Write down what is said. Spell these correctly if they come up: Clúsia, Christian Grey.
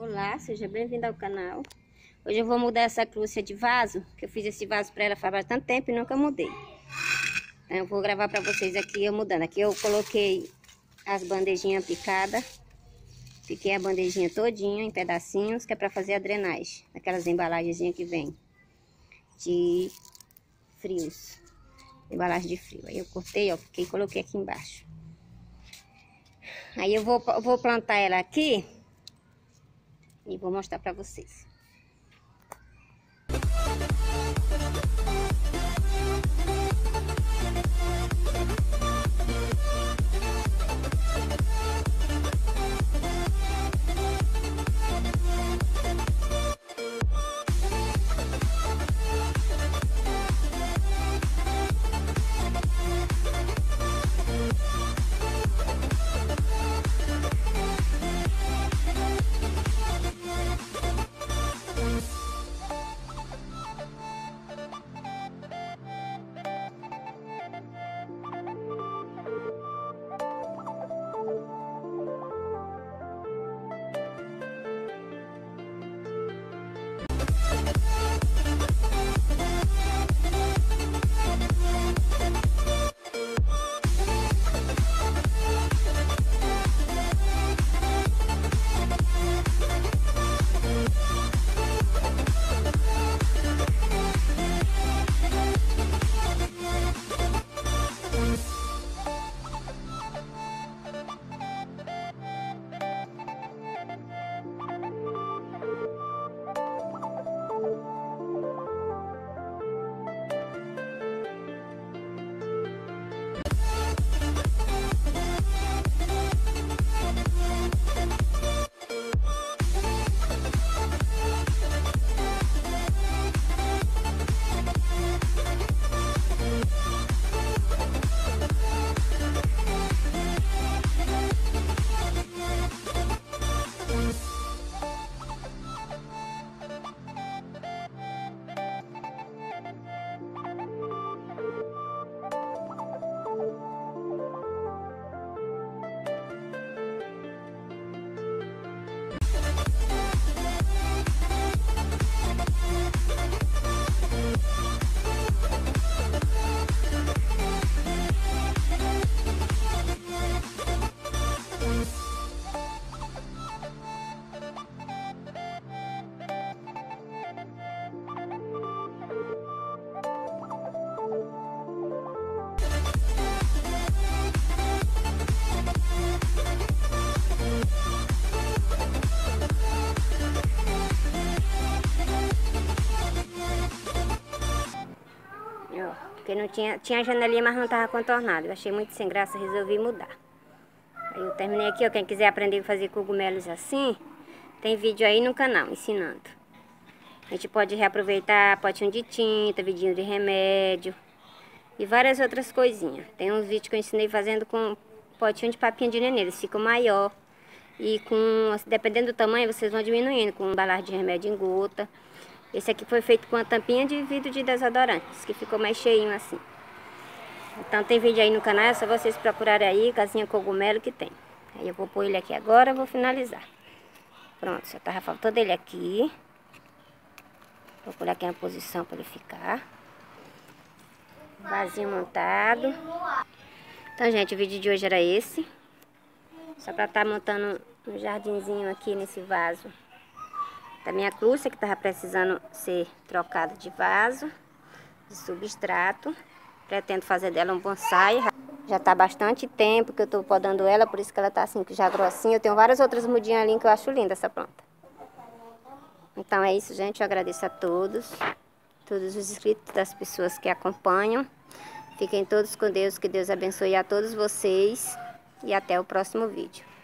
Olá, seja bem-vindo ao canal. Hoje eu vou mudar essa Clúsia de vaso, que eu fiz esse vaso para ela faz bastante tempo e nunca mudei. Então eu vou gravar para vocês aqui eu mudando. Aqui eu coloquei as bandejinhas picadas, piquei a bandejinha todinha em pedacinhos, que é para fazer a drenagem, aquelas embalagenzinhas que vem de frios, embalagem de frio. Aí eu cortei, ó, fiquei, coloquei aqui embaixo. Aí eu vou plantar ela aqui e vou mostrar para vocês. Porque não tinha janelinha, mas não estava contornada. Eu achei muito sem graça, resolvi mudar. Aí eu terminei aqui, ó. Quem quiser aprender a fazer cogumelos assim, tem vídeo aí no canal ensinando. A gente pode reaproveitar potinho de tinta, vidinho de remédio e várias outras coisinhas. Tem uns vídeos que eu ensinei fazendo com potinho de papinha de nenê. Eles ficam maior e com, dependendo do tamanho, vocês vão diminuindo com embalagem de remédio em gota. Esse aqui foi feito com uma tampinha de vidro de desodorante, que ficou mais cheinho assim. Então tem vídeo aí no canal, é só vocês procurarem aí, casinha cogumelo que tem. Aí eu vou pôr ele aqui agora, vou finalizar. Pronto, só tava faltando ele aqui. Vou pôr aqui uma posição para ele ficar. Vasinho montado. Então, gente, o vídeo de hoje era esse. Só para estar montando um jardinzinho aqui nesse vaso da minha Clúsia, que estava precisando ser trocada de vaso, de substrato. Pretendo fazer dela um bonsai. Já está bastante tempo que eu estou podando ela, por isso que ela está assim, já grossinha. Eu tenho várias outras mudinhas ali que eu acho linda essa planta. Então é isso, gente. Eu agradeço a todos os inscritos, das pessoas que acompanham. Fiquem todos com Deus, que Deus abençoe a todos vocês. E até o próximo vídeo.